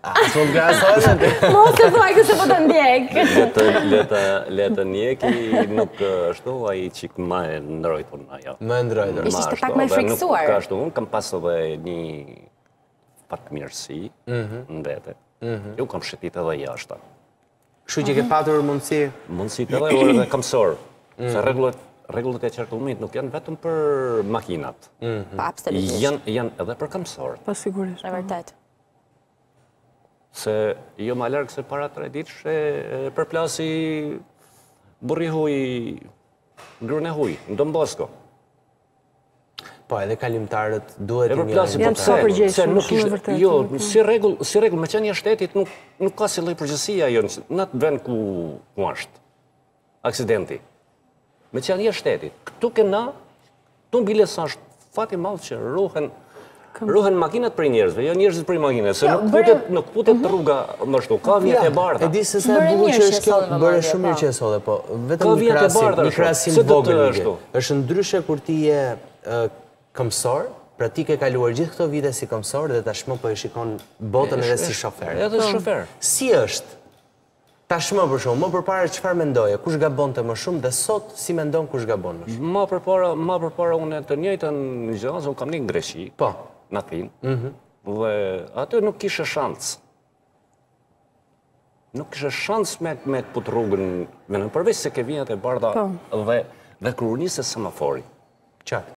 Mos të thuaj këse po të ndjek. Letë ndjeki nuk shtu, a i qik ma e ndrojt përna, jo. Ma e ndrojt përna, ishte pak me friksuar. Nuk ka shtu, unë kam pasu dhe një pak mirësi në vete. Ju kam shëtit edhe jashta. Kështu që ke patur mundësi? Mundësi të dhe orë dhe kamësorë. Se regullet e qarkullimit nuk janë vetëm për makinat. Pa, absolutisht. Janë edhe për kamësorët. Pa, sigurisht. E vërtet. Se jo ma largë se para 3 ditë shë përplasi burri huj, ngrën e huj, në Don Bosco. Po, edhe kalimtarët duhet një një një. Jo, si regull, me qenë një shtetit nuk ka si lej përgjësia jo, në atë vend ku ashtë, aksidenti. Me qenë një shtetit, këtu këna, këtu në biles ashtë fati malë që ruhen makinat për njerëzve, jo njerëzit për makinat, se nuk putet rruga mështu, ka vjet e bardha. E di se sa e bukur që është kjo, bërë shumë mirë që e sodhe, po, vetëm një krasim vogël një. Është ndryshe kur ti je këmësor, pra ti ke kaluar gjithë këto vite si këmësor dhe tashmë po e shikon botën edhe si shofer. Edhe shofer. Si është tashmë për shumë, më përpara qëfar mendoje, kush gabon të më shumë dhe sot si mendon kush gabon më shumë? Ma përpara unë të njëjtën në gjazë, unë kam një në Greqi, në Athinë, dhe atë nuk kishe shansë. Nuk kishe shansë me të putë rrugën, me në përveç se ke vinjat e bardha dhe kërë unise semafori. Qartë.